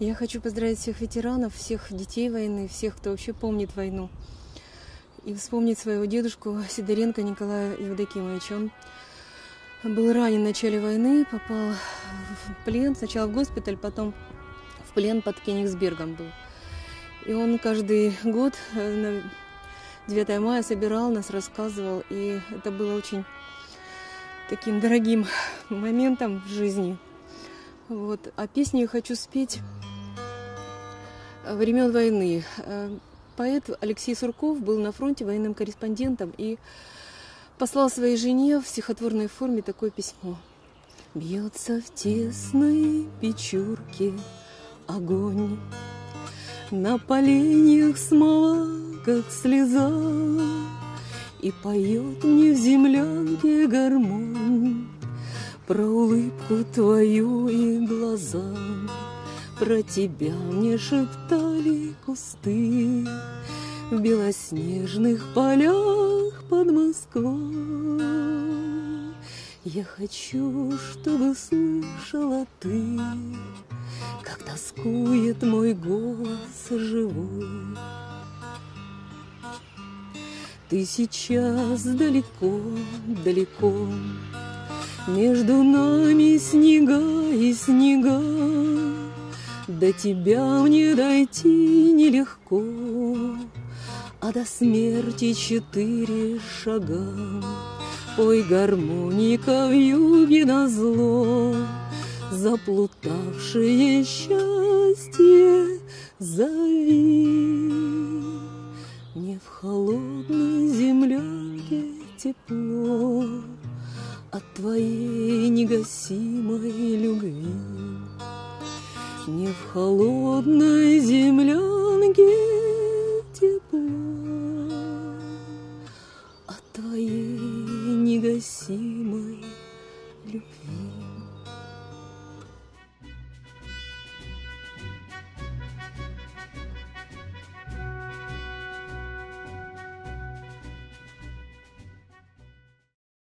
Я хочу поздравить всех ветеранов, всех детей войны, всех, кто вообще помнит войну. И вспомнить своего дедушку Сидоренко Николая Евдокимовича. Он был ранен в начале войны, попал в плен. Сначала в госпиталь, потом в плен под Кенигсбергом был. И он каждый год на 9 мая собирал нас, рассказывал. И это было очень таким дорогим моментом в жизни. Вот. А песни я хочу спеть времен войны. Поэт Алексей Сурков был на фронте военным корреспондентом и послал своей жене в стихотворной форме такое письмо. Бьется в тесной печурке огонь, на поленьях смола, как слеза, и поет мне в землянке гармонь про улыбку твою и глаза. Про тебя мне шептали кусты в белоснежных полях под Москвой. Я хочу, чтобы слышала ты, как тоскует мой голос живой. Ты сейчас далеко, далеко, между нами снега и снега. До тебя мне дойти нелегко, а до смерти 4 шага. Ой, гармоника вьюги назло, заплутавшее счастье, зови. Мне в холодной землянке тепло от твоей негасимой любви. Не в холодной землянке